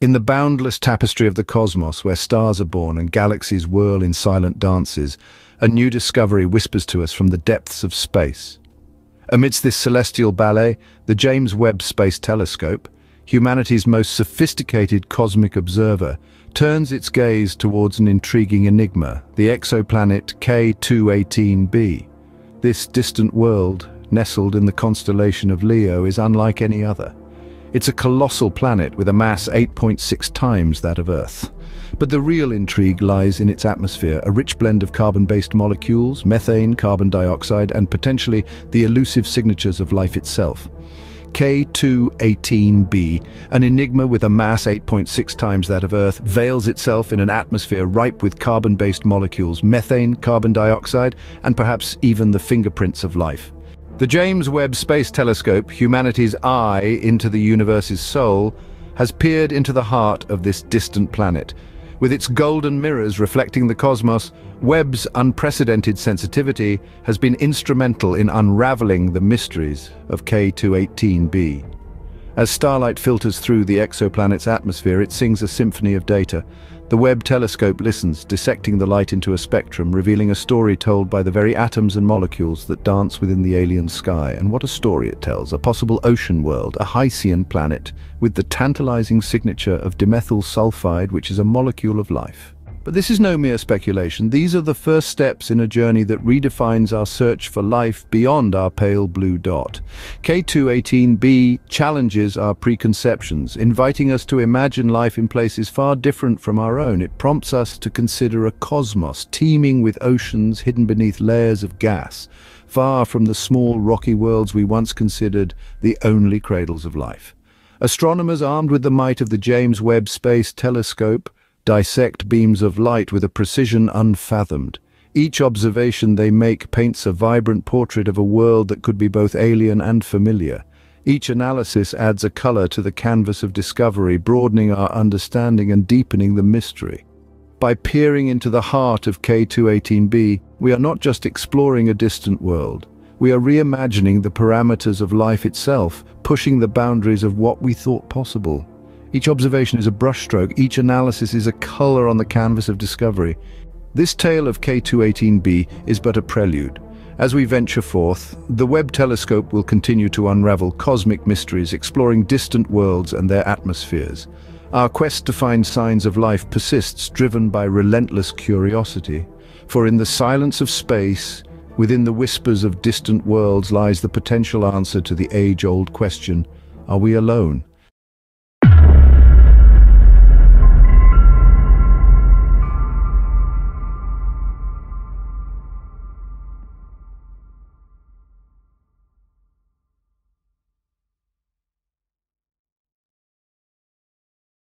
In the boundless tapestry of the cosmos, where stars are born and galaxies whirl in silent dances, a new discovery whispers to us from the depths of space. Amidst this celestial ballet, the James Webb Space Telescope, humanity's most sophisticated cosmic observer, turns its gaze towards an intriguing enigma, the exoplanet K2-18b. This distant world, nestled in the constellation of Leo, is unlike any other. It's a colossal planet with a mass 8.6 times that of Earth. But the real intrigue lies in its atmosphere, a rich blend of carbon-based molecules, methane, carbon dioxide, and potentially the elusive signatures of life itself. K2-18b, an enigma with a mass 8.6 times that of Earth, veils itself in an atmosphere ripe with carbon-based molecules, methane, carbon dioxide, and perhaps even the fingerprints of life. The James Webb Space Telescope, humanity's eye into the universe's soul, has peered into the heart of this distant planet. With its golden mirrors reflecting the cosmos, Webb's unprecedented sensitivity has been instrumental in unraveling the mysteries of K2-18b. As starlight filters through the exoplanet's atmosphere, it sings a symphony of data. The Webb telescope listens, dissecting the light into a spectrum, revealing a story told by the very atoms and molecules that dance within the alien sky. And what a story it tells! A possible ocean world, a Hycean planet, with the tantalizing signature of dimethyl sulfide, which is a molecule of life. But this is no mere speculation. These are the first steps in a journey that redefines our search for life beyond our pale blue dot. K2-18b challenges our preconceptions, inviting us to imagine life in places far different from our own. It prompts us to consider a cosmos teeming with oceans hidden beneath layers of gas, far from the small rocky worlds we once considered the only cradles of life. Astronomers armed with the might of the James Webb Space Telescope dissect beams of light with a precision unfathomed. Each observation they make paints a vibrant portrait of a world that could be both alien and familiar. Each analysis adds a color to the canvas of discovery, broadening our understanding and deepening the mystery. By peering into the heart of K2-18b, we are not just exploring a distant world. We are reimagining the parameters of life itself, pushing the boundaries of what we thought possible. Each observation is a brushstroke, each analysis is a color on the canvas of discovery. This tale of K2-18b is but a prelude. As we venture forth, the Webb telescope will continue to unravel cosmic mysteries, exploring distant worlds and their atmospheres. Our quest to find signs of life persists, driven by relentless curiosity. For in the silence of space, within the whispers of distant worlds, lies the potential answer to the age-old question: are we alone?